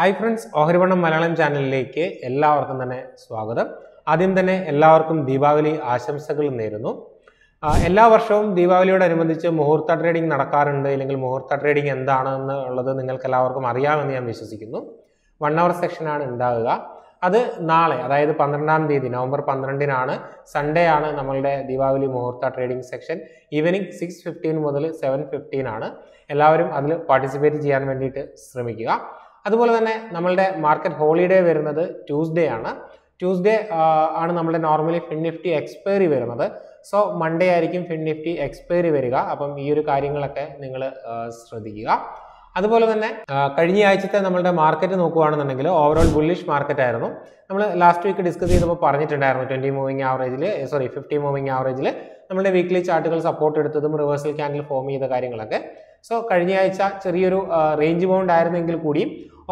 Hi friends, Ohrivaram Malayalam channel like എല്ലാവർക്കും തന്നെ സ്വാഗതം. ആദ്യം തന്നെ എല്ലാവർക്കും ദീപാവലി ആശംസകൾ നേരുന്നു. എല്ലാ വർഷവും ദീപാവലിയോട് അനുബന്ധിച്ച് മുഹൂർത്ത ട്രേഡിംഗ് നടക്കാറുണ്ട്. അല്ലെങ്കിൽ മുഹൂർത്ത ട്രേഡിംഗ് എന്താണെന്ന് ഉള്ളത് നിങ്ങൾക്ക് എല്ലാവർക്കും അറിയാമെന്ന് ഞാൻ വിശ്വസിക്കുന്നു. 1 hour section ആണ് ഉണ്ടാവുക. അത് നാളെ അതായത് 12-ാം തീയതി നവംബർ 12-നാണ് സൺഡേ ആണ് നമ്മളുടെ Deepavali muhurat trading section evening 6:15 മുതൽ 7:15 ആണ്. എല്ലാവരും അതിൽ പാർട്ടിസിപ്പേറ്റ് ചെയ്യാൻ വേണ്ടിയിട്ട് ശ്രമിക്കുക. അതുപോലെ തന്നെ നമ്മളുടെ മാർക്കറ്റ് ഹോളിഡേ വരുന്നത് ട്യൂസ്ഡേ ആണ് ആണ് നമ്മളുടെ നോർമലി ഫിൻ നിഫ്റ്റി എക്സ്പയറി വരുന്നത് സോ മൺഡേ ആയിരിക്കും ഫിൻ നിഫ്റ്റി എക്സ്പയറി വരിക അപ്പം ഈ ഒരു കാര്യങ്ങളൊക്കെ നിങ്ങൾ ശ്രദ്ധിക്കുക അതുപോലെ തന്നെ കഴിഞ്ഞ ആഴ്ചത്തെ നമ്മളുടെ മാർക്കറ്റ് നോക്കുകയാണെന്നുണ്ടെങ്കിൽ ഓവറോൾ ബുള്ളിഷ് മാർക്കറ്റ് ആയിരുന്നു നമ്മൾ ലാസ്റ്റ് വീക്ക് ഡിസ്കസ് ചെയ്തപ്പോൾ പറഞ്ഞിട്ടുണ്ടായിരുന്നു 50 മൂവിംഗ് ആവറേജിൽ നമ്മളുടെ വീക്ക്ലി ചാർട്ടുകൾ സപ്പോർട്ട് എടുത്തതും റിവേഴ്സൽ ക്യാൻഡിൽ ഫോം ചെയ്ത കാര്യങ്ങളൊക്കെ സോ കഴിഞ്ഞ ആഴ്ച ചെറിയൊരു റേഞ്ച് ബൗണ്ട് ആയിരുന്നെങ്കിൽ കൂടി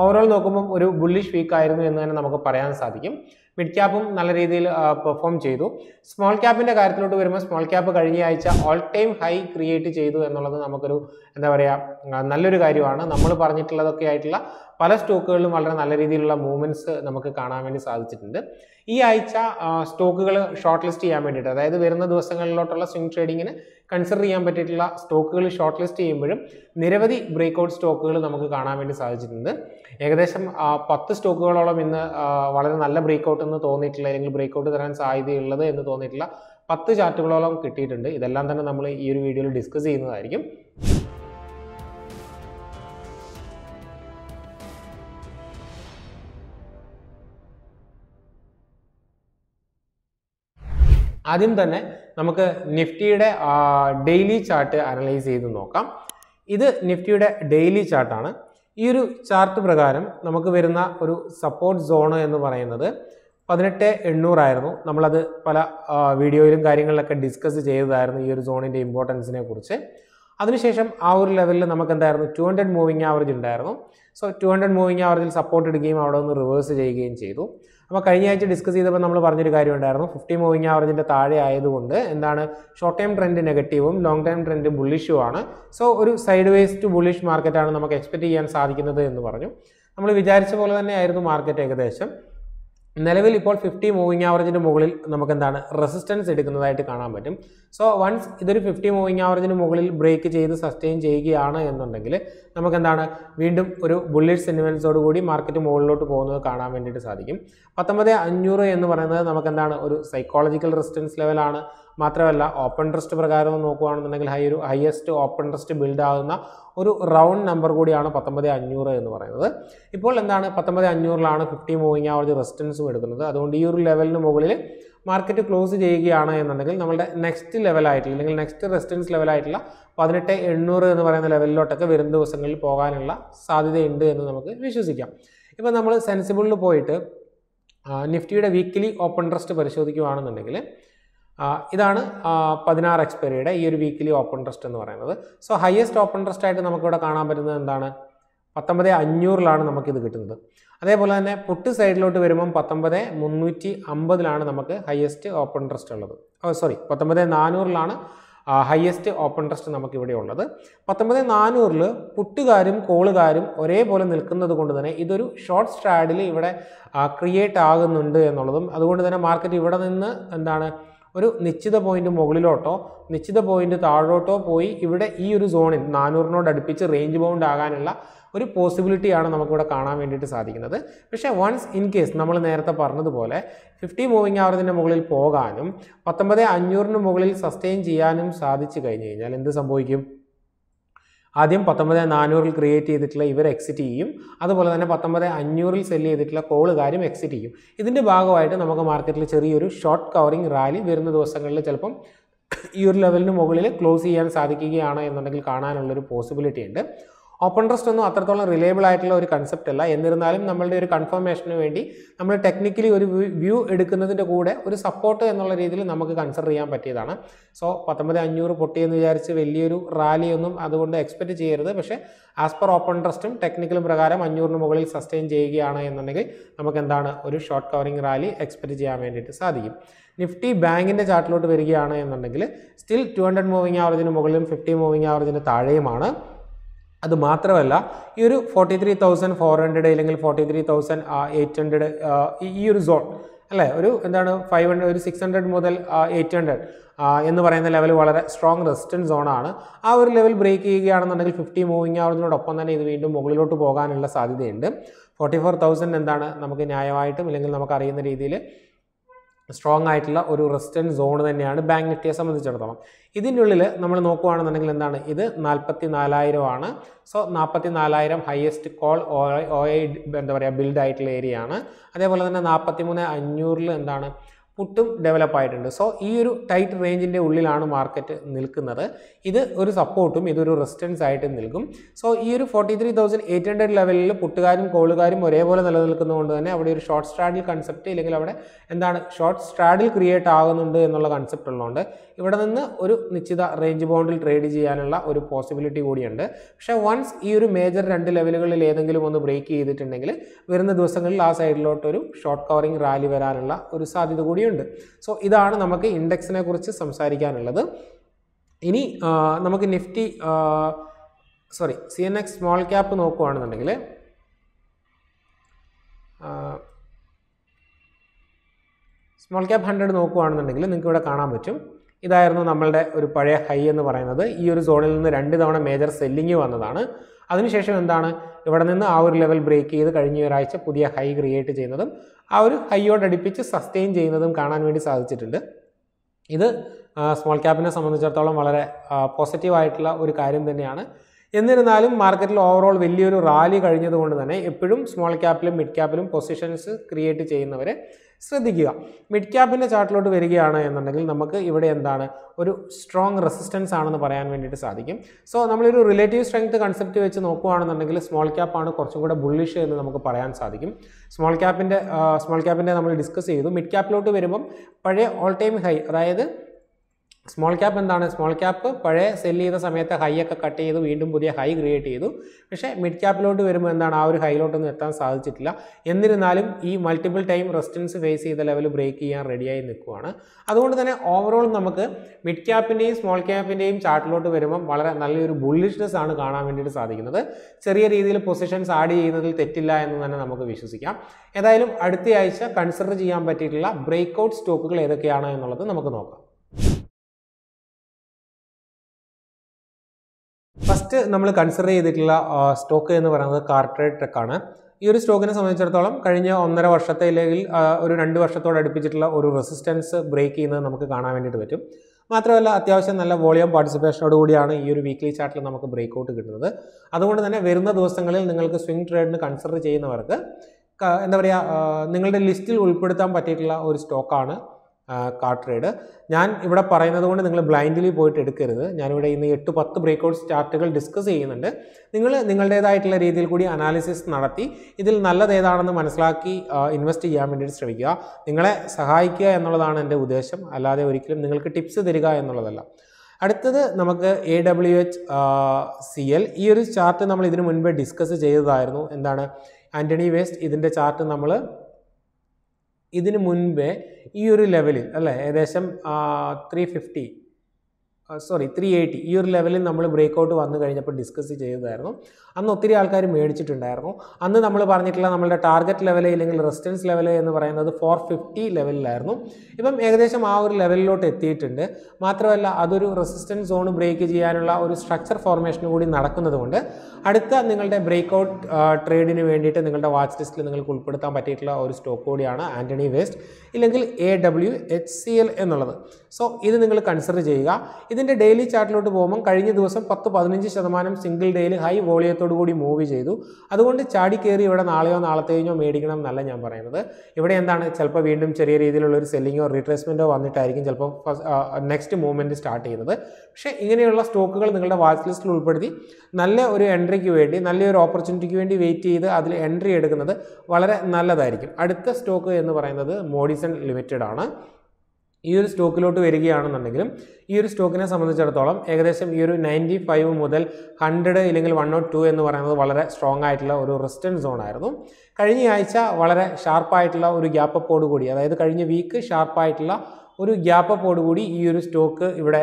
ഓവറോൾ നോക്കുമ്പോൾ ഒരു ബുള്ളിഷ് വീക്ക് ആയിരുന്നു എന്ന് തന്നെ നമുക്ക് പറയാൻ സാധിക്കും മിഡ് ക്യാപ്പും നല്ല രീതിയിൽ പെർഫോം ചെയ്തു സ്മോൾ ക്യാപ്പിന്റെ കാര്യത്തിലോട്ട് വരുമ്പോൾ സ്മോൾ ക്യാപ്പ് കഴിഞ്ഞ ആഴ്ച ഓൾ ടൈം ഹൈ ക്രിയേറ്റ് ചെയ്തു എന്നുള്ളത് നമുക്കൊരു എന്താ പറയുക നല്ലൊരു കാര്യമാണ് നമ്മൾ പറഞ്ഞിട്ടുള്ളതൊക്കെ ആയിട്ടുള്ള പല സ്റ്റോക്കുകളിലും വളരെ നല്ല രീതിയിലുള്ള മൂവ്മെന്റ്സ് നമുക്ക് കാണാൻ വേണ്ടി സാധിച്ചിട്ടുണ്ട് ഈ ആഴ്ച സ്റ്റോക്കുകൾ ഷോർട്ട് ലിസ്റ്റ് ചെയ്യാൻ വേണ്ടിയിട്ട് അതായത് വരുന്ന ദിവസങ്ങളിലോട്ടുള്ള സ്വിംഗ് ട്രേഡിങ്ങിന് കൺസിഡർ ചെയ്യാൻ പറ്റിയിട്ടുള്ള സ്റ്റോക്കുകൾ ഷോർട്ട് ലിസ്റ്റ് ചെയ്യുമ്പോഴും നിരവധി ബ്രേക്ക്ഔട്ട് സ്റ്റോക്കുകൾ നമുക്ക് കാണാൻ വേണ്ടി സാധിച്ചിട്ടുണ്ട് ഏകദേശം 10 സ്റ്റോക്കുകളോളം ഇന്ന് വളരെ നല്ല ബ്രേക്ക്ഔട്ട് എന്ന് തോന്നിയിട്ടുള്ള അല്ലെങ്കിൽ ബ്രേക്ക്ഔട്ട് തരാൻ സാധ്യതയുള്ളത് എന്ന് തോന്നിയിട്ടുള്ള 10 ചാർട്ടുകളോളം കിട്ടിയിട്ടുണ്ട് ഇതെല്ലാം തന്നെ നമ്മൾ ഈ ഒരു വീഡിയോയിൽ ഡിസ്കസ് ചെയ്യുന്നതായിരിക്കും ആദ്യം തന്നെ നമുക്ക് നിഫ്റ്റിയുടെ ഡെയിലി ചാർട്ട് അനലൈസ് ചെയ്ത് നോക്കാം ഇത് നിഫ്റ്റിയുടെ ഡെയിലി ചാർട്ടാണ് ഈ ഒരു ചാർട്ട് പ്രകാരം നമുക്ക് വരുന്ന ഒരു സപ്പോർട്ട് സോൺ എന്ന് പറയുന്നത് 18800 ആയിരുന്നു നമ്മളത് പല വീഡിയോയിലും കാര്യങ്ങളിലൊക്കെ ഡിസ്കസ് ചെയ്തതായിരുന്നു ഈ ഒരു സോണിൻ്റെ ഇമ്പോർട്ടൻസിനെ കുറിച്ച് അതിനുശേഷം ആ ഒരു ലെവലിൽ നമുക്ക് എന്തായിരുന്നു 200 മൂവിംഗ് ആവറേജ് ഉണ്ടായിരുന്നു സോ 200 മൂവിംഗ് ആവറേജിൽ സപ്പോർട്ട് എടുക്കുകയും അവിടെ നിന്ന് റിവേഴ്സ് ചെയ്യുകയും ചെയ്തു അപ്പോൾ കഴിഞ്ഞ ആഴ്ച ഡിസ്കസ് ചെയ്തപ്പോൾ നമ്മൾ പറഞ്ഞൊരു കാര്യം ഉണ്ടായിരുന്നു 50 മൂവിംഗ് ആവറേജിൻ്റെ താഴെ ആയതുകൊണ്ട് എന്താണ് ഷോർട്ട് ടൈം ട്രെൻഡ് നെഗറ്റീവും ലോങ് ടൈം ട്രെൻഡ് ബുള്ളിഷുമാണ് സോ ഒരു സൈഡ് വേസ് ടു ബുള്ളിഷ് മാർക്കറ്റാണ് നമുക്ക് എക്സ്പെക്റ്റ് ചെയ്യാൻ സാധിക്കുന്നത് എന്ന് പറഞ്ഞു നമ്മൾ വിചാരിച്ച പോലെ തന്നെ ആയിരുന്നു മാർക്കറ്റ് ഏകദേശം നിലവിൽ ഇപ്പോൾ 50 മൂവിംഗ് ആവറേജിന് മുകളിൽ നമുക്ക് എന്താണ് റെസിസ്റ്റൻസ് എടുക്കുന്നതായിട്ട് കാണാൻ പറ്റും സോ വൺസ് ഇതൊരു 50 മൂവിംഗ് ആവറേജിന് മുകളിൽ ബ്രേക്ക് ചെയ്ത് സസ്റ്റെയിൻ ചെയ്യുകയാണ് എന്നുണ്ടെങ്കിൽ നമുക്കെന്താണ് വീണ്ടും ഒരു ബുള്ളിഷ് സെന്റിമെൻറ്റ്സോട് കൂടി മാർക്കറ്റ് മുകളിലോട്ട് പോകുന്നത് കാണാൻ വേണ്ടിയിട്ട് സാധിക്കും 19500 എന്ന് പറയുന്നത് നമുക്കെന്താണ് ഒരു സൈക്കോളജിക്കൽ റെസിസ്റ്റൻസ് ലെവലാണ് മാത്രമല്ല ഓപ്പൺ ട്രസ്റ്റ് പ്രകാരം നോക്കുകയാണെന്നുണ്ടെങ്കിൽ ഒരു ഹയസ്റ്റ് ഓപ്പൺ ട്രസ്റ്റ് ബിൽഡ് ആകുന്ന ഒരു റൗണ്ട് നമ്പർ കൂടിയാണ് 19500 എന്ന് പറയുന്നത് ഇപ്പോൾ എന്താണ് 19500ലാണ് 50 മൂവിംഗ് ആവറേജ് റെസിസ്റ്റൻസും എടുക്കുന്നത് അതുകൊണ്ട് ഈ ഒരു ലെവലിന് മുകളിൽ മാർക്കറ്റ് ക്ലോസ് ചെയ്യുകയാണ് എന്നുണ്ടെങ്കിൽ നമ്മുടെ നെക്സ്റ്റ് ലെവലായിട്ടുള്ള അല്ലെങ്കിൽ നെക്സ്റ്റ് റെസിസ്റ്റൻസ് ലെവലായിട്ടുള്ള 18800 എന്ന് പറയുന്ന ലെവലിലോട്ടൊക്കെ വരുന്ന ദിവസങ്ങളിൽ പോകാനുള്ള സാധ്യതയുണ്ട് എന്ന് നമുക്ക് വിശ്വസിക്കാം ഇപ്പോൾ നമ്മൾ സെൻസിബിളിൽ പോയിട്ട് നിഫ്റ്റിയുടെ വീക്കിലി ഓപ്പൺ ട്രസ്റ്റ് പരിശോധിക്കുകയാണെന്നുണ്ടെങ്കിൽ ഇതാണ് 16 എക്സ്പയറിയുടെ ഈ ഒരു വീക്കിലി ഓപ്പൺ ട്രസ്റ്റ് എന്ന് പറയുന്നത് സോ ഹയസ്റ്റ് ഓപ്പൺ ട്രസ്റ്റ് ആയിട്ട് നമുക്കിവിടെ കാണാൻ പറ്റുന്നത് എന്താണ് 19500ലാണ് നമുക്കിത് കിട്ടുന്നത് അതേപോലെ തന്നെ പുട്ട് സൈഡിലോട്ട് വരുമ്പം 19350ലാണ് നമുക്ക് ഹയസ്റ്റ് ഓപ്പൺ ട്രസ്റ്റ് ഉള്ളത് 19400ലാണ് ഹയസ്റ്റ് ഓപ്പൺ ട്രസ്റ്റ് നമുക്കിവിടെ ഉള്ളത് 19400 പുട്ടുകാരും കോളുകാരും ഒരേപോലെ നിൽക്കുന്നത് കൊണ്ട് തന്നെ ഇതൊരു ഷോർട്ട് സ്ട്രാഡിൽ ഇവിടെ ക്രിയേറ്റ് ആകുന്നുണ്ട് എന്നുള്ളതും അതുകൊണ്ട് തന്നെ മാർക്കറ്റ് ഇവിടെ നിന്ന് എന്താണ് ഒരു നിശ്ചിത പോയിന്റ് മുകളിലോട്ടോ നിശ്ചിത പോയിന്റ് താഴോട്ടോ പോയി ഇവിടെ ഈ ഒരു സോണിൽ 400നോട് അടുപ്പിച്ച് റേഞ്ച് ബൗണ്ട് ആകാനുള്ള ഒരു പോസിബിലിറ്റിയാണ് നമുക്കിവിടെ കാണാൻ വേണ്ടിയിട്ട് സാധിക്കുന്നത് പക്ഷേ വൺസ് ഇൻ കേസ് നമ്മൾ നേരത്തെ പറഞ്ഞതുപോലെ 50 മൂവിംഗ് ആവറേജിൻ്റെ മുകളിൽ പോകാനും 19500 മുകളിൽ സസ്റ്റെയിൻ ചെയ്യാനും സാധിച്ചു കഴിഞ്ഞു കഴിഞ്ഞാൽ എന്ത് സംഭവിക്കും ആദ്യം 19400 ക്രിയേറ്റ് ചെയ്തിട്ടുള്ള ഇവർ എക്സിറ്റ് ചെയ്യും അതുപോലെ തന്നെ 19500 സെല്ല് ചെയ്തിട്ടുള്ള കോളുകാരും എക്സിറ്റ് ചെയ്യും ഇതിൻ്റെ ഭാഗമായിട്ട് നമുക്ക് മാർക്കറ്റിൽ ചെറിയൊരു ഷോർട്ട് കവറിംഗ് റാലി വരുന്ന ദിവസങ്ങളിൽ ചിലപ്പം ഈ ഒരു ലെവലിന് മുകളിൽ ക്ലോസ് ചെയ്യാൻ സാധിക്കുകയാണ് എന്നുണ്ടെങ്കിൽ കാണാനുള്ളൊരു പോസിബിലിറ്റി ഉണ്ട് ഓപ്പൺ ട്രസ്റ്റ് ഒന്നും അത്രത്തോളം റിലയബിൾ ആയിട്ടുള്ള ഒരു കൺസെപ്റ്റ് അല്ല എന്നിരുന്നാലും നമ്മളുടെ ഒരു കൺഫർമേഷന് വേണ്ടി നമ്മൾ ടെക്നിക്കലി ഒരു വ്യൂ എടുക്കുന്നതിൻ്റെ കൂടെ ഒരു സപ്പോർട്ട് എന്നുള്ള രീതിയിൽ നമുക്ക് കൺസിഡർ ചെയ്യാൻ പറ്റിയതാണ് സോ 19500 പൊട്ടിയെന്ന് വിചാരിച്ച് വലിയൊരു റാലിയൊന്നും അതുകൊണ്ട് എക്സ്പെക്റ്റ് ചെയ്യരുത് പക്ഷേ ആസ് പെർ ഓപ്പൺ ട്രസ്റ്റും ടെക്നിക്കലും പ്രകാരം 500 മുകളിൽ സസ്റ്റെയിൻ ചെയ്യുകയാണ് എന്നുണ്ടെങ്കിൽ നമുക്ക് എന്താണ് ഒരു ഷോർട്ട് കവറിംഗ് റാലി എക്സ്പെക്റ്റ് ചെയ്യാൻ വേണ്ടിയിട്ട് സാധിക്കും നിഫ്റ്റി ബാങ്കിൻ്റെ ചാർട്ടിലോട്ട് വരികയാണ് എന്നുണ്ടെങ്കിൽ സ്റ്റിൽ 200 മൂവിംഗ് ആവറേജിന് മുകളിലും 50 മൂവിംഗ് ആവറേജിന് താഴെയുമാണ് That is the 43,400 or 43,800 zone. 500 600 model 800 ennu parayna level valare strong resistance zone aanu aa or level break cheyyukayanennil 50 moving avunnod oppam thanne idu veendum mogililottu poganalla sadhyadeyundu 44000 endana namukku nyayavayittum illengil namukku ariyana reethiyile strong ആയിട്ടുള്ള ഒരു resistance zone തന്നെയാണ് bank നിഫ്റ്റിയെ സംബന്ധിച്ചിടത്തോളം ഇതിനുള്ളിൽ നമ്മൾ നോക്കുകയാണെന്നുണ്ടെങ്കിൽ എന്താണ് ഇത് 44000 ആണ് സോ 44000 ഹൈയസ്റ്റ് കോൾ ഓഐ എന്താ പറയാ ബിൽഡ് ആയിട്ടുള്ള ഏരിയ ആണ് അതേപോലെ തന്നെ 43500 ൽ എന്താണ് പുട്ടും ഡെവലപ്പ് ആയിട്ടുണ്ട് സോ ഈ ഒരു ടൈറ്റ് റേഞ്ചിന്റെ ഉള്ളിലാണ് മാർക്കറ്റ് നിൽക്കുന്നത് ഇത് ഒരു സപ്പോർട്ടും ഇത് ഒരു റെസിസ്റ്റൻസ് ആയിട്ട് നിൽക്കും സോ ഈ ഒരു 43800 ലെവലിൽ പുട്ടുകാരും കോളുകാരും ഒരേപോലെ നിലനിൽക്കുന്നതുകൊണ്ട് തന്നെ അവിടെ ഒരു ഷോർട്ട് സ്ട്രാഡൽ കൺസെപ്റ്റ് അല്ലെങ്കിൽ അവിടെ എന്താണ് ഷോർട്ട് സ്ട്രാഡൽ ക്രിയേറ്റ് ആവുന്നുണ്ട് എന്നുള്ള കൺസെപ്റ്റ് ഉള്ളതുകൊണ്ട് ഇവിടെ നിന്ന് ഒരു നിശ്ചിത റേഞ്ച് ബൗണ്ടിൽ ട്രേഡ് ചെയ്യാനുള്ള ഒരു പോസിബിലിറ്റി കൂടിയുണ്ട് പക്ഷേ വൺസ് ഈ ഒരു മേജർ രണ്ട് ലെവലുകളിൽ ഏതെങ്കിലും ഒന്ന് ബ്രേക്ക് ചെയ്തിട്ടുണ്ടെങ്കിൽ വരുന്ന ദിവസങ്ങളിൽ ആ സൈഡിലോട്ട് ഒരു ഷോർട്ട് കവറിംഗ് റാലി വരാനുള്ള ഒരു സാധ്യത കൂടി So, this is the index. Now, Nifty sorry, CNX small cap. Small cap 100 This is the high end of the zone. This is major selling. That's why we have a level break. We have a high create. We have a high order pitch sustain. This small cap is a positive item. In the market, overall value is rally. Small cap and mid cap positions create. Mid cap in the chart load is strong resistance. So, we have a relative strength concept which is small cap and bullish. Small cap in the discuss mid cap load is all time high. Small cap and then small cap, pare, sell the Sameta high cut, the high grade, mid cap load to Verman than our high load on the Tan Sal Chitla, Endirinalim E multiple time resistance face the level breaky and ready in the corner. Other than an overall Namaka, mid cap in a small cap in a chart load to Verman, Valanal bullishness and Ghana Sadi another, Seria positions Adi Tetila and Namaka Vishusika. Adailum Adti Aisha, consider Giam Batilla, breakout stoke either Kiana and Namaka. First, we consider the stock as a car trade. This stock is a resistance break. We have volume participation in this weekly chart. That is why we have swing trade. Car trader. Now, if you are blindly pointed, I will discuss the breakouts chart. You will analysis. This is the invest in the You will get tips. AWHCL. This is the level of 350. Sorry, 380. This level we breakout and discuss it. The target level, resistance level, 450 level. Now, we have a level that is resistance zone break and structure formation. That breakout trade in the watch list. Anthony West. AWHCL. So, this is consider. In the daily chart, we have 10-15% single daily high volume. That's why Chadi carry is not a medium. Here, selling or retracement next moment. Start watch list. Entry opportunity wait entry. That's the Modison Limited. This stock is This stock is 95 model 100 അല്ലെങ്കിൽ 102 എന്ന് പറയുന്നത് വളരെ strong ആയിട്ടുള്ള ഒരു resistance zone ആയിരുന്നു കഴിഞ്ഞ ആഴ്ച വളരെ ഷാർപ്പ് ആയിട്ടുള്ള ഒരു ഗ്യാപ്പ് അപ്പ് ഓട് കൂടി അതായത് കഴിഞ്ഞ വീക്ക് ഷാർപ്പ് ആയിട്ടുള്ള ഒരു gap up ഓടുകൂടി ഈ ഒരു സ്റ്റോക്ക് ഇവിടെ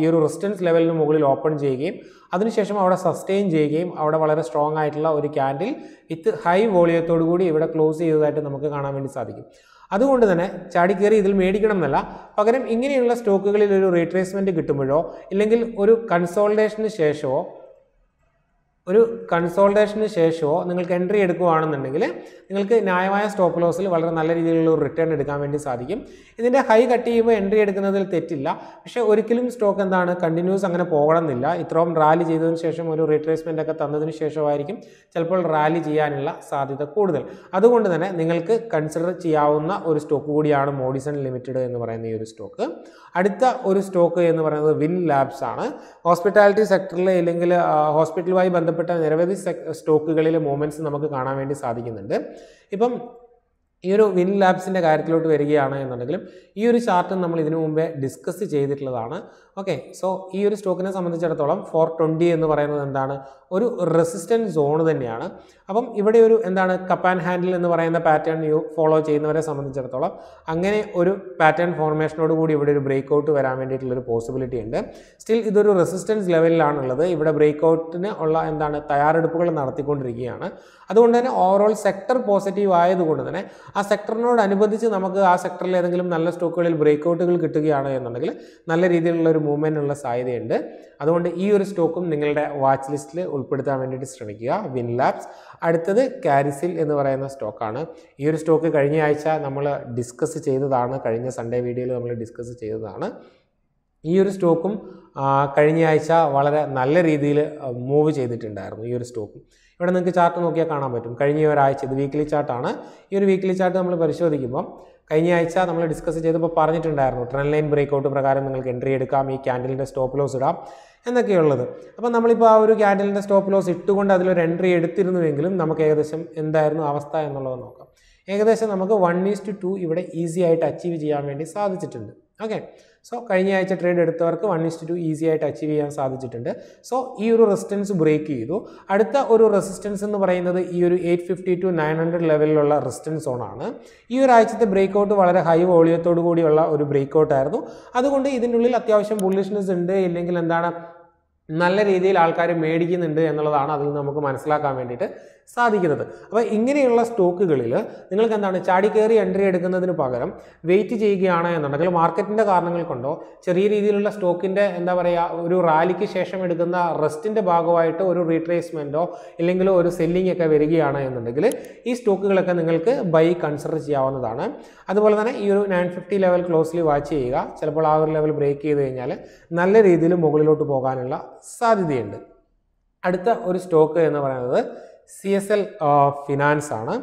ഈ ഒരു റെസിസ്റ്റൻസ് ലെവലിന് മുകളിൽ ഓപ്പൺ ചെയ്യുകയും അതിനുശേഷം അവിടെ സസ്റ്റെയിൻ ചെയ്യുകയും അവിടെ വളരെ സ്ട്രോങ് ആയിട്ടുള്ള ഒരു കാൻഡിൽ വിത്ത് ഹൈ വോളിയത്തോട് കൂടി ഇവിടെ ക്ലോസ് ചെയ്തതായിട്ട് നമുക്ക് കാണാൻ വേണ്ടി സാധിക്കും അതുകൊണ്ട് തന്നെ ചാടി കേറി ഇതിൽ മേടിക്കണമെന്നല്ല പകരം ഇങ്ങനെയുള്ള സ്റ്റോക്കുകളിൽ ഒരു റീട്രേസ്മെന്റ് കിട്ടുമ്പോഴോ അല്ലെങ്കിൽ ഒരു കൺസോളിഡേഷന് ശേഷമോ നിങ്ങൾക്ക് എൻട്രി എടുക്കുകയാണെന്നുണ്ടെങ്കിൽ നിങ്ങൾക്ക് ന്യായമായ സ്റ്റോപ്പ് ലോസിൽ വളരെ നല്ല രീതിയിലുള്ള ഒരു റിട്ടേൺ എടുക്കാൻ വേണ്ടി സാധിക്കും ഇതിന്റെ ഹൈ കട്ട് ചെയ്യുമ്പോൾ എൻട്രി എടുക്കുന്നതിൽ തെറ്റില്ല പക്ഷേ ഒരിക്കലും സ്റ്റോക്ക് എന്താണ് കണ്ടിന്യൂസ് അങ്ങനെ പോകണമെന്നില്ല ഇത്രയും റാലി ചെയ്തതിനു ശേഷം ഒരു റീട്രേസ്മെന്റ് ഒക്കെ തന്നതിനു ശേഷമായിരിക്കും ചിലപ്പോൾ റാലി ചെയ്യാനുള്ള സാധ്യത കൂടുതൽ അതുകൊണ്ട് തന്നെ നിങ്ങൾക്ക് കൺസിഡർ ചെയ്യാവുന്ന ഒരു സ്റ്റോക്ക് കൂടിയാണ് മോഡിസൺ ലിമിറ്റഡ് എന്ന് പറയുന്ന ഈ ഒരു സ്റ്റോക്ക് അടുത്ത ഒരു സ്റ്റോക്ക് എന്ന് പറയുന്നത് വിൻ ലാബ്സ് ആണ് ഹോസ്പിറ്റാലിറ്റി സെക്ടറിലെ അല്ലെങ്കിൽ ഹോസ്പിറ്റലുമായി ബന്ധപ്പെട്ട നിരവധി സ്റ്റോക്കുകളിലെ മൂവ്മെന്റ്സ് നമുക്ക് കാണാൻ വേണ്ടി സാധിക്കുന്നുണ്ട് ഇപ്പം ഈ ഒരു വിൻ ലാബ്സിന്റെ കാര്യത്തിലോട്ട് വരികയാണ് എന്നുണ്ടെങ്കിലും ഈ ഒരു ചാർട്ട് നമ്മൾ ഇതിനു മുൻപേ ഡിസ്കസ് ചെയ്തിട്ടുള്ളതാണ് ഓക്കേ സോ ഈ ഒരു സ്റ്റോക്കിനെ സംബന്ധിച്ചിടത്തോളം 420 എന്ന് പറയുന്നത് എന്താണ് ഒരു റെസിസ്റ്റൻസ് സോൺ തന്നെയാണ് അപ്പം ഇവിടെ ഒരു എന്താണ് കപ്പ് ആൻഡ് ഹാൻഡിൽ എന്ന് പറയുന്ന പാറ്റേൺ ഫോളോ ചെയ്യുന്നവരെ സംബന്ധിച്ചിടത്തോളം അങ്ങനെ ഒരു പാറ്റേൺ ഫോർമേഷനോട് കൂടി ഇവിടെ ഒരു ബ്രേക്ക് ഔട്ട് വരാൻ വേണ്ടിയിട്ടുള്ള ഒരു പോസിബിലിറ്റി ഉണ്ട് സ്റ്റിൽ ഇതൊരു റെസിസ്റ്റൻസ് ലെവലിലാണുള്ളത് ഇവിടെ ബ്രേക്ക് ഔട്ടിന് ഉള്ള എന്താണ് തയ്യാറെടുപ്പുകൾ നടത്തിക്കൊണ്ടിരിക്കുകയാണ് അതുകൊണ്ട് തന്നെ ഓവറോൾ സെക്ടർ പോസിറ്റീവ് ആയതുകൊണ്ട് തന്നെ ആ സെക്ടറിനോടനുബന്ധിച്ച് നമുക്ക് ആ സെക്ടറിൽ ഏതെങ്കിലും നല്ല സ്റ്റോക്കുകളിൽ ബ്രേക്ക് ഔട്ടുകൾ കിട്ടുകയാണ് എന്നുണ്ടെങ്കിൽ നല്ല രീതിയിലുള്ള ഒരു മൂവ്മെന്റ് ഉള്ള സാധ്യതയുണ്ട് അതുകൊണ്ട് ഈ ഒരു സ്റ്റോക്കും നിങ്ങളുടെ വാച്ച് ലിസ്റ്റിൽ ഉൾപ്പെടുത്താൻ വേണ്ടിയിട്ട് ശ്രമിക്കുക വിൻലാബ്സ് അടുത്തത് കാരിസിൽ എന്ന് പറയുന്ന സ്റ്റോക്കാണ് ഈ ഒരു സ്റ്റോക്ക് കഴിഞ്ഞ ആഴ്ച നമ്മൾ ഡിസ്കസ് ചെയ്തതാണ് കഴിഞ്ഞ സൺഡേ വീഡിയോയിൽ നമ്മൾ ഡിസ്കസ് ചെയ്തതാണ് ഈ ഒരു സ്റ്റോക്കും കഴിഞ്ഞ ആഴ്ച വളരെ നല്ല രീതിയിൽ മൂവ് ചെയ്തിട്ടുണ്ടായിരുന്നു ഈ ഒരു സ്റ്റോക്കും ഇവിടെ നിങ്ങൾക്ക് ചാർട്ട് നോക്കിയാൽ കാണാൻ പറ്റും കഴിഞ്ഞ ഒരാഴ്ച ഇത് വീക്കിലി ചാർട്ടാണ് ഈ ഒരു വീക്കിലി ചാർട്ട് നമ്മൾ പരിശോധിക്കുമ്പോൾ കഴിഞ്ഞ ആഴ്ച നമ്മൾ ഡിസ്കസ് ചെയ്തപ്പോൾ പറഞ്ഞിട്ടുണ്ടായിരുന്നു ട്രെൻഡ് ലൈൻ ബ്രേക്ക് ഔട്ട് പ്രകാരം നിങ്ങൾക്ക് എൻട്രി എടുക്കാം ഈ ക്യാൻഡലിൻ്റെ സ്റ്റോപ്പ് ലോസ് ഇടാം എന്നൊക്കെയുള്ളത് അപ്പോൾ നമ്മളിപ്പോൾ ആ ഒരു ക്യാൻഡലിൻ്റെ സ്റ്റോപ്പ് ലോസ് ഇട്ടുകൊണ്ട് അതിലൊരു എൻട്രി എടുത്തിരുന്നുവെങ്കിലും നമുക്ക് ഏകദേശം എന്തായിരുന്നു അവസ്ഥ എന്നുള്ളത് നോക്കാം ഏകദേശം നമുക്ക് 1:2 ഇവിടെ ഈസി ആയിട്ട് അച്ചീവ് ചെയ്യാൻ വേണ്ടി സാധിച്ചിട്ടുണ്ട് ഓക്കെ സോ കഴിഞ്ഞ ആഴ്ച ട്രേഡ് എടുത്തവർക്ക് 1:2 ഈസി ആയിട്ട് അച്ചീവ് ചെയ്യാൻ സാധിച്ചിട്ടുണ്ട് സോ ഈ ഒരു റെസിസ്റ്റൻസ് ബ്രേക്ക് ചെയ്തു അടുത്ത ഒരു റെസിസ്റ്റൻസ് എന്ന് പറയുന്നത് ഈ ഒരു 850 to 900 ലെവലിലുള്ള റെസിസ്റ്റൻസ് സോണാണ് ഈ ഒരു ആഴ്ചത്തെ ബ്രേക്ക് ഔട്ട് വളരെ ഹൈ വോളിയത്തോടു കൂടിയുള്ള ഒരു ബ്രേക്ക് ഔട്ടായിരുന്നു അതുകൊണ്ട് ഇതിൻ്റെ ഉള്ളിൽ അത്യാവശ്യം ബുള്ളിഷ്നെസ് ഉണ്ട് ഇല്ലെങ്കിൽ എന്താണ് നല്ല രീതിയിൽ ആൾക്കാർ മേടിക്കുന്നുണ്ട് എന്നുള്ളതാണ് അതിൽ നമുക്ക് മനസ്സിലാക്കാൻ വേണ്ടിയിട്ട് സാധിക്കുന്നത് അപ്പോൾ ഇങ്ങനെയുള്ള സ്റ്റോക്കുകളിൽ നിങ്ങൾക്ക് എന്താണ് ചാടി കയറി എൻട്രി എടുക്കുന്നതിന് പകരം വെയിറ്റ് ചെയ്യുകയാണ് എന്നുണ്ടെങ്കിൽ മാർക്കറ്റിൻ്റെ കാരണങ്ങൾ കൊണ്ടോ ചെറിയ രീതിയിലുള്ള സ്റ്റോക്കിൻ്റെ എന്താ പറയുക ഒരു റാലിക്ക് ശേഷം എടുക്കുന്ന റെസ്റ്റിൻ്റെ ഭാഗമായിട്ട് ഒരു റീട്രേസ്മെൻറ്റോ ഇല്ലെങ്കിൽ ഒരു സെല്ലിംഗ് ഒക്കെ വരികയാണ് എന്നുണ്ടെങ്കിൽ ഈ സ്റ്റോക്കുകളൊക്കെ നിങ്ങൾക്ക് ബൈ കൺസിഡർ ചെയ്യാവുന്നതാണ് അതുപോലെ തന്നെ ഈ ഒരു 950 ലെവൽ ക്ലോസ്ലി വാച്ച് ചെയ്യുക ചിലപ്പോൾ ആ ഒരു ലെവൽ ബ്രേക്ക് ചെയ്ത് കഴിഞ്ഞാൽ നല്ല രീതിയിൽ മുകളിലോട്ട് പോകാനുള്ള സാധ്യതയുണ്ട് അടുത്ത ഒരു സ്റ്റോക്ക് എന്ന് പറയുന്നത് CSL ഫിനാൻസ് ആണ്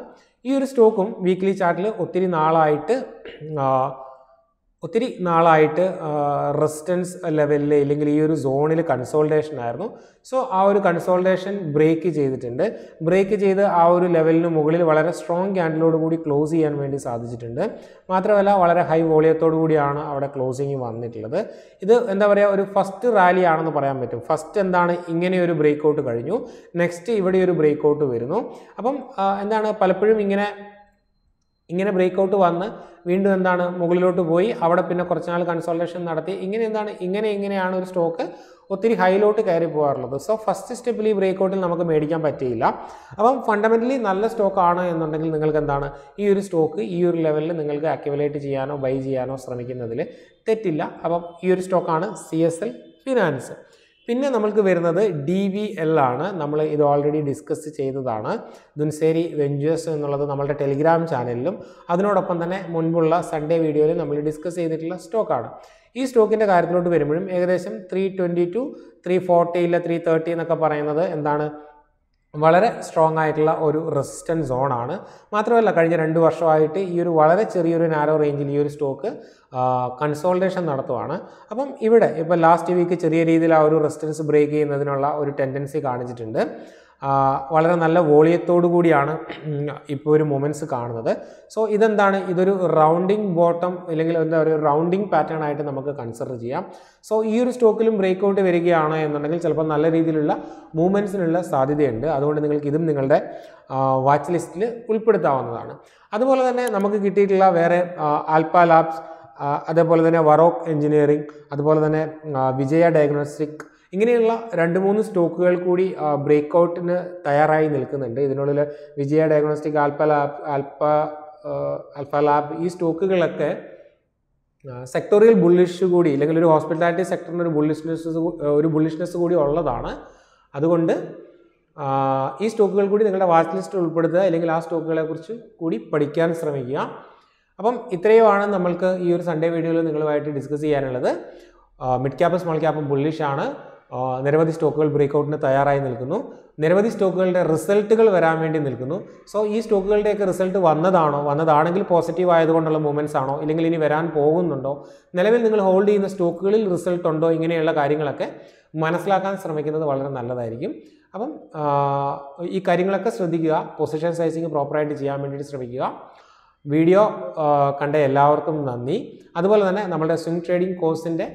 ഈ ഒരു സ്റ്റോക്കും വീക്ക്ലി ചാർട്ടിൽ ഒത്തിരി നാളായിട്ട് റെസിസ്റ്റൻസ് ലെവലിൽ ഇല്ലെങ്കിൽ ഈ ഒരു സോണിൽ കൺസോൾട്ടേഷൻ ആയിരുന്നു സോ ആ ഒരു കൺസോൾട്ടേഷൻ ബ്രേക്ക് ചെയ്തിട്ടുണ്ട് ബ്രേക്ക് ചെയ്ത് ആ ഒരു ലെവലിന് മുകളിൽ വളരെ സ്ട്രോങ് ക്യാൻഡിലോട് കൂടി ക്ലോസ് ചെയ്യാൻ വേണ്ടി സാധിച്ചിട്ടുണ്ട് മാത്രമല്ല വളരെ ഹൈ വോളിയത്തോടു കൂടിയാണ് അവിടെ ക്ലോസിങ് വന്നിട്ടുള്ളത് ഇത് എന്താ പറയുക ഒരു ഫസ്റ്റ് റാലിയാണെന്ന് പറയാൻ പറ്റും ഫസ്റ്റ് എന്താണ് ഇങ്ങനെ ഒരു ബ്രേക്ക് ഔട്ട് കഴിഞ്ഞു നെക്സ്റ്റ് ഇവിടെ ഒരു ബ്രേക്ക് ഔട്ട് വരുന്നു അപ്പം എന്താണ് പലപ്പോഴും ഇങ്ങനെ ബ്രേക്ക് ഔട്ട് വന്ന് വീണ്ടും എന്താണ് മുകളിലോട്ട് പോയി അവിടെ പിന്നെ കുറച്ച് നാൾ കൺസോൾട്ടേഷൻ നടത്തി ഇങ്ങനെയാണ് ഒരു സ്റ്റോക്ക് ഒത്തിരി ഹൈയിലോട്ട് കയറി പോകാറുള്ളത് സോ ഫസ്റ്റ് സ്റ്റെപ്പിൽ ഈ ബ്രേക്ക് ഔട്ടിൽ നമുക്ക് മേടിക്കാൻ പറ്റിയില്ല അപ്പം ഫണ്ടമെൻ്റലി നല്ല സ്റ്റോക്കാണ് എന്നുണ്ടെങ്കിൽ നിങ്ങൾക്ക് എന്താണ് ഈ ഒരു സ്റ്റോക്ക് ഈ ഒരു ലെവലിൽ നിങ്ങൾക്ക് ആക്യുമുലേറ്റ് ചെയ്യാനോ ബൈ ചെയ്യാനോ ശ്രമിക്കുന്നതിൽ തെറ്റില്ല അപ്പം ഈ ഒരു സ്റ്റോക്കാണ് CSL ഫിനാൻസ് പിന്നെ നമ്മൾക്ക് വരുന്നത് DVL ആണ് നമ്മൾ ഇത് ഓൾറെഡി ഡിസ്കസ് ചെയ്തതാണ് ദുൻസേരി വെഞ്ചേഴ്സ് എന്നുള്ളത് നമ്മളുടെ ടെലിഗ്രാം ചാനലിലും അതിനോടൊപ്പം തന്നെ മുൻപുള്ള സൺഡേ വീഡിയോയിൽ നമ്മൾ ഡിസ്കസ് ചെയ്തിട്ടുള്ള സ്റ്റോക്കാണ് ഈ സ്റ്റോക്കിൻ്റെ കാര്യത്തിലോട്ട് വരുമ്പോഴും ഏകദേശം 320 to 340 ഇല്ല 330 എന്നൊക്കെ പറയുന്നത് എന്താണ് വളരെ സ്ട്രോങ് ആയിട്ടുള്ള ഒരു റെസിസ്റ്റൻസ് സോണാണ് മാത്രമല്ല കഴിഞ്ഞ 2 വർഷമായിട്ട് ഈ ഒരു വളരെ ചെറിയൊരു നാരോ റേഞ്ചിൽ ഈ ഒരു സ്റ്റോക്ക് കൺസോൾട്ടേഷൻ നടത്തുവാണ് അപ്പം ഇവിടെ ഇപ്പോൾ ലാസ്റ്റ് വീക്ക് ചെറിയ രീതിയിൽ ആ ഒരു റെസിസ്റ്റൻസ് ബ്രേക്ക് ചെയ്യുന്നതിനുള്ള ഒരു ടെൻഡൻസി കാണിച്ചിട്ടുണ്ട് വളരെ നല്ല വോളിയത്തോടു കൂടിയാണ് ഇപ്പോൾ ഒരു മൊമെൻറ്റ്സ് കാണുന്നത് സോ ഇതെന്താണ് ഇതൊരു റൗണ്ടിങ് ബോട്ടം അല്ലെങ്കിൽ എന്താ ഒരു റൗണ്ടിങ് പാറ്റേൺ ആയിട്ട് നമുക്ക് കൺസിഡർ ചെയ്യാം സോ ഈ ഒരു സ്റ്റോക്കിലും ബ്രേക്ക് ഔട്ട് വരികയാണ് എന്നുണ്ടെങ്കിൽ ചിലപ്പോൾ നല്ല രീതിയിലുള്ള മൂവ്മെൻറ്റ്സിനുള്ള സാധ്യതയുണ്ട് അതുകൊണ്ട് നിങ്ങൾക്ക് ഇതും നിങ്ങളുടെ വാച്ച് ലിസ്റ്റിൽ ഉൾപ്പെടുത്താവുന്നതാണ് അതുപോലെ തന്നെ നമുക്ക് കിട്ടിയിട്ടുള്ള വേറെ ആൽഫ ലാബ്സ് അതേപോലെ തന്നെ വറോക്ക് എഞ്ചിനീയറിംഗ്, അതുപോലെ തന്നെ വിജയ ഡയഗ്നോസ്റ്റിക്, ഇങ്ങനെയുള്ള രണ്ട് മൂന്ന് സ്റ്റോക്കുകൾ കൂടി ബ്രേക്ക് ഔട്ടിന് തയ്യാറായി നിൽക്കുന്നുണ്ട്. ഇതിനുള്ളിൽ വിജയ ഡയഗ്നോസ്റ്റിക്, അൽഫ ലാബ് ഈ സ്റ്റോക്കുകളൊക്കെ സെക്ടോറിയൽ ബുള്ളിഷ് കൂടി, അല്ലെങ്കിൽ ഒരു ഹോസ്പിറ്റാലിറ്റി സെക്ടറിന് ഒരു ബുള്ളിഷ്നെസ് കൂടി ഉള്ളതാണ്. അതുകൊണ്ട് ഈ സ്റ്റോക്കുകൾ കൂടി നിങ്ങളുടെ വാച്ച് ലിസ്റ്റ് ഉൾപ്പെടുത്തുക, അല്ലെങ്കിൽ ആ സ്റ്റോക്കുകളെ കുറിച്ച് കൂടി പഠിക്കാൻ ശ്രമിക്കുക. അപ്പം ഇത്രയുമാണ് നമ്മൾക്ക് ഈ ഒരു സൺഡേ വീഡിയോയിൽ നിങ്ങളുമായിട്ട് ഡിസ്കസ് ചെയ്യാനുള്ളത്. മിഡ് ക്യാപ്പ് സ്മോൾ ക്യാപ്പ് ബുള്ളിഷാണ്, നിരവധി സ്റ്റോക്കുകൾ ബ്രേക്കൗട്ടിന് തയ്യാറായി നിൽക്കുന്നു, നിരവധി സ്റ്റോക്കുകളുടെ റിസൾട്ടുകൾ വരാൻ വേണ്ടി നിൽക്കുന്നു. സോ ഈ സ്റ്റോക്കുകളുടെയൊക്കെ റിസൾട്ട് വന്നതാണെങ്കിൽ പോസിറ്റീവ് ആയതുകൊണ്ടുള്ള മൂവ്മെൻറ്റ്സ് ആണോ, ഇല്ലെങ്കിൽ ഇനി വരാൻ പോകുന്നുണ്ടോ, നിലവിൽ നിങ്ങൾ ഹോൾഡ് ചെയ്യുന്ന സ്റ്റോക്കുകളിൽ റിസൾട്ട് ഉണ്ടോ, ഇങ്ങനെയുള്ള കാര്യങ്ങളൊക്കെ മനസ്സിലാക്കാൻ ശ്രമിക്കുന്നത് വളരെ നല്ലതായിരിക്കും. അപ്പം ഈ കാര്യങ്ങളൊക്കെ ശ്രദ്ധിക്കുക, പൊസിഷൻ സൈസിങ് പ്രോപ്പറായിട്ട് ചെയ്യാൻ വേണ്ടിയിട്ട് ശ്രമിക്കുക. വീഡിയോ കണ്ട എല്ലാവർക്കും നന്ദി. അതുപോലെ തന്നെ നമ്മുടെ സ്വിംഗ് ട്രേഡിംഗ് കോഴ്സിൻ്റെ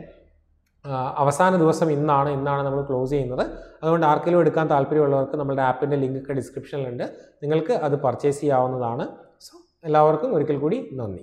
അവസാന ദിവസം ഇന്നാണ് നമ്മൾ ക്ലോസ് ചെയ്യുന്നത്. അതുകൊണ്ട് ആർക്കെങ്കിലും എടുക്കാൻ താല്പര്യമുള്ളവർക്ക് നമ്മുടെ ആപ്പിൻ്റെ ലിങ്കൊക്കെ ഡിസ്ക്രിപ്ഷനിലുണ്ട്, നിങ്ങൾക്ക് അത് പർച്ചേസ് ചെയ്യാവുന്നതാണ്. സോ എല്ലാവർക്കും ഒരിക്കൽ കൂടി നന്ദി.